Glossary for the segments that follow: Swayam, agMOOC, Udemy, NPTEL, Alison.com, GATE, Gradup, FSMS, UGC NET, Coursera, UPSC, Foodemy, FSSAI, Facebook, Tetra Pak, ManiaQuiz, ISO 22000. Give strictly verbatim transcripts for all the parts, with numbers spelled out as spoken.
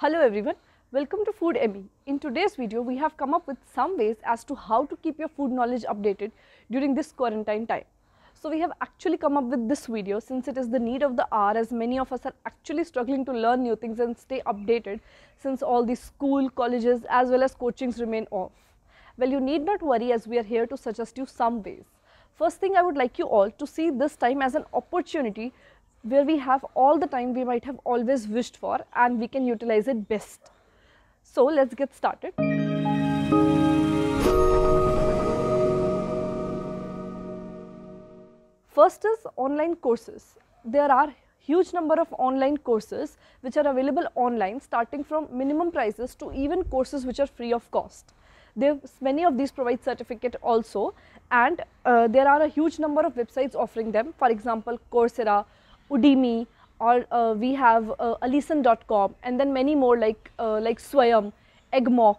Hello everyone, welcome to Foodemy. In today's video, we have come up with some ways as to how to keep your food knowledge updated during this quarantine time. So we have actually come up with this video since it is the need of the hour, as many of us are actually struggling to learn new things and stay updated since all the school, colleges as well as coachings remain off. Well, you need not worry as we are here to suggest you some ways. First thing, I would like you all to see this time as an opportunity where we have all the time we might have always wished for and we can utilize it best. So let's get started. First is online courses. There are huge number of online courses which are available online, starting from minimum prices to even courses which are free of cost. There's many of these provide certificate also, and uh, there are a huge number of websites offering them. For example, Coursera, Udemy, or uh, we have uh, Alison dot com, and then many more like uh, like Swayam, agMOOC,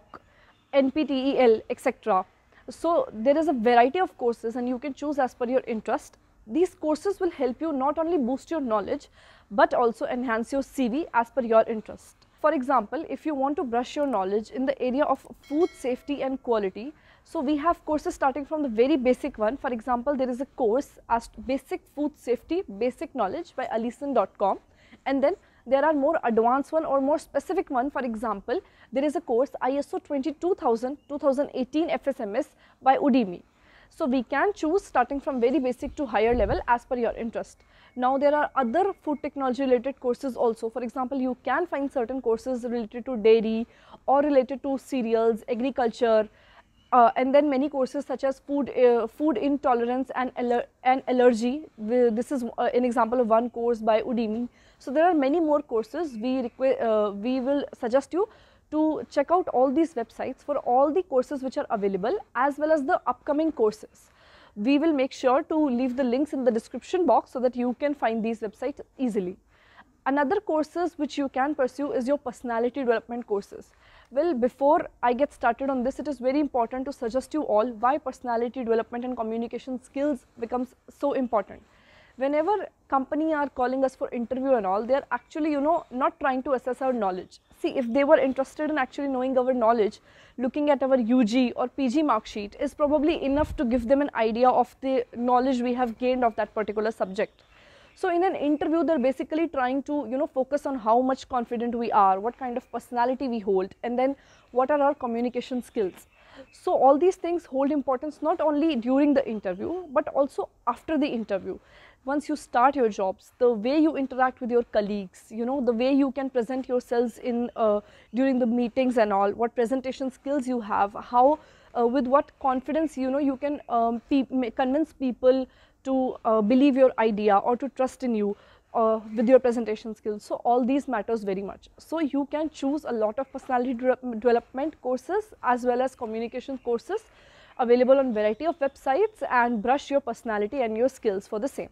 N P T E L, et cetera. So there is a variety of courses and you can choose as per your interest. These courses will help you not only boost your knowledge but also enhance your C V as per your interest. For example, if you want to brush your knowledge in the area of food safety and quality, so we have courses starting from the very basic one. For example, there is a course as Basic Food Safety, Basic Knowledge by Alison dot com, and then there are more advanced one or more specific one. For example, there is a course I S O twenty-two thousand twenty eighteen F S M S by Udemy. So we can choose starting from very basic to higher level as per your interest. Now there are other food technology related courses also. For example, you can find certain courses related to dairy or related to cereals, agriculture, uh, and then many courses such as food uh, food intolerance and, aller and allergy. This is uh, an example of one course by Udemy. So there are many more courses. We, uh, we will suggest you to check out all these websites for all the courses which are available as well as the upcoming courses. We will make sure to leave the links in the description box so that you can find these websites easily. Another courses which you can pursue is your personality development courses. Well, before I get started on this, it is very important to suggest you all why personality development and communication skills becomes so important. Whenever company are calling us for interview and all, they are actually, you know, not trying to assess our knowledge. See, if they were interested in actually knowing our knowledge, looking at our U G or P G mark sheet is probably enough to give them an idea of the knowledge we have gained of that particular subject. So in an interview, they're basically trying to, you know, focus on how much confident we are, what kind of personality we hold, and then what are our communication skills. So all these things hold importance not only during the interview but also after the interview. Once you start your jobs, the way you interact with your colleagues, you know, the way you can present yourselves in uh, during the meetings and all, what presentation skills you have, how uh, with what confidence, you know, you can um, pe convince people to uh, believe your idea or to trust in you uh, with your presentation skills. So all these matters very much. So you can choose a lot of personality development courses as well as communication courses available on variety of websites and brush your personality and your skills for the same.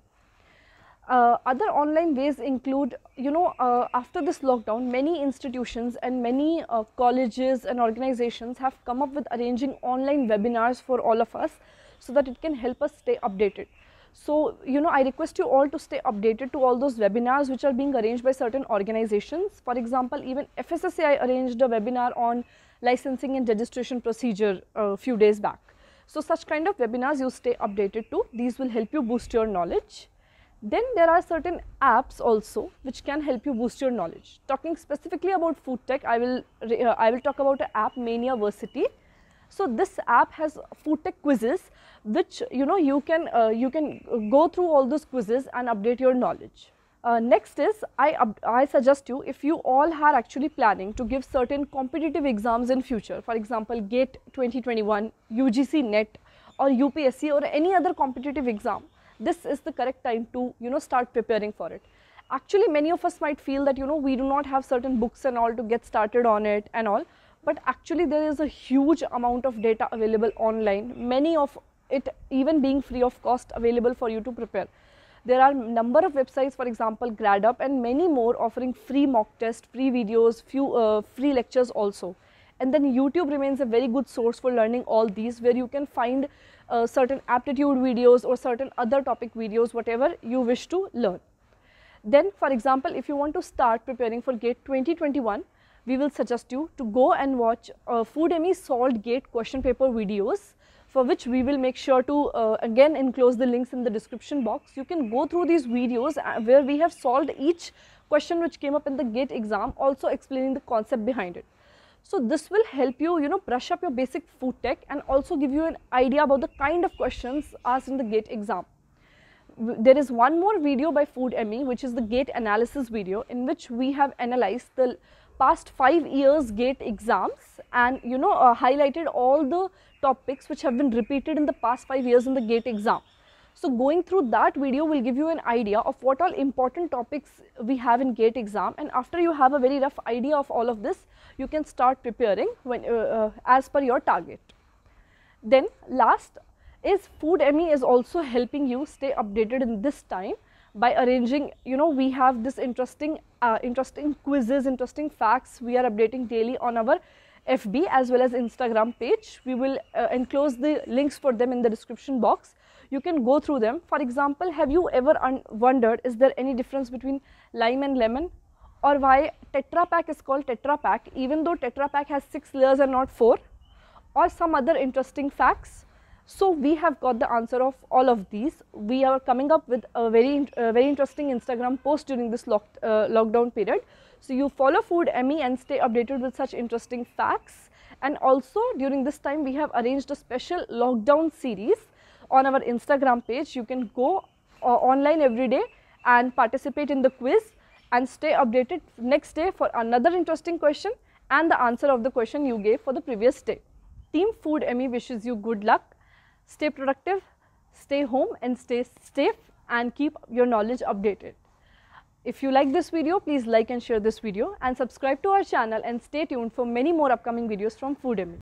Uh, other online ways include, you know, uh, after this lockdown, many institutions and many uh, colleges and organizations have come up with arranging online webinars for all of us so that it can help us stay updated. So, you know, I request you all to stay updated to all those webinars which are being arranged by certain organizations. For example, even F S S A I arranged a webinar on licensing and registration procedure a few days back. So such kind of webinars you stay updated to. These will help you boost your knowledge. Then there are certain apps also which can help you boost your knowledge. Talking specifically about food tech, I will, uh, I will talk about an app, ManiaQuiz. So this app has food tech quizzes which, you know, you can, uh, you can go through all those quizzes and update your knowledge. Uh, next is, I, uh, I suggest you, if you all are actually planning to give certain competitive exams in future, for example, GATE twenty twenty-one, U G C NET or U P S C or any other competitive exam, this is the correct time to, you know, start preparing for it. Actually, many of us might feel that, you know, we do not have certain books and all to get started on it and all, but actually there is a huge amount of data available online, many of it even being free of cost available for you to prepare. There are number of websites, for example, Gradup and many more, offering free mock tests, free videos, few uh, free lectures also. And then YouTube remains a very good source for learning all these, where you can find uh, certain aptitude videos or certain other topic videos, whatever you wish to learn. Then, for example, if you want to start preparing for GATE twenty twenty-one, we will suggest you to go and watch uh, Foodemy solved GATE question paper videos, for which we will make sure to uh, again enclose the links in the description box. You can go through these videos where we have solved each question which came up in the GATE exam, also explaining the concept behind it. So this will help you, you know, brush up your basic food tech and also give you an idea about the kind of questions asked in the GATE exam. There is one more video by Foodemy, which is the GATE analysis video, in which we have analyzed the past five years GATE exams and, you know, uh, highlighted all the topics which have been repeated in the past five years in the GATE exam. So going through that video will give you an idea of what all important topics we have in GATE exam, and after you have a very rough idea of all of this, you can start preparing when, uh, uh, as per your target. Then last is Foodemy is also helping you stay updated in this time by arranging, you know, we have this interesting, uh, interesting quizzes, interesting facts we are updating daily on our F B as well as Instagram page. We will uh, enclose the links for them in the description box. You can go through them. For example, have you ever wondered, is there any difference between lime and lemon, or why Tetra Pak is called Tetra Pak even though Tetra Pak has six layers and not four, or some other interesting facts? So we have got the answer of all of these. We are coming up with a very, uh, very interesting Instagram post during this lock, uh, lockdown period. So you follow Foodemy and stay updated with such interesting facts. And also during this time, we have arranged a special lockdown series on our Instagram page. You can go uh, online every day and participate in the quiz and stay updated next day for another interesting question and the answer of the question you gave for the previous day. Team Foodemy wishes you good luck. Stay productive, stay home and stay safe, and keep your knowledge updated. If you like this video, please like and share this video and subscribe to our channel, and stay tuned for many more upcoming videos from Foodemy.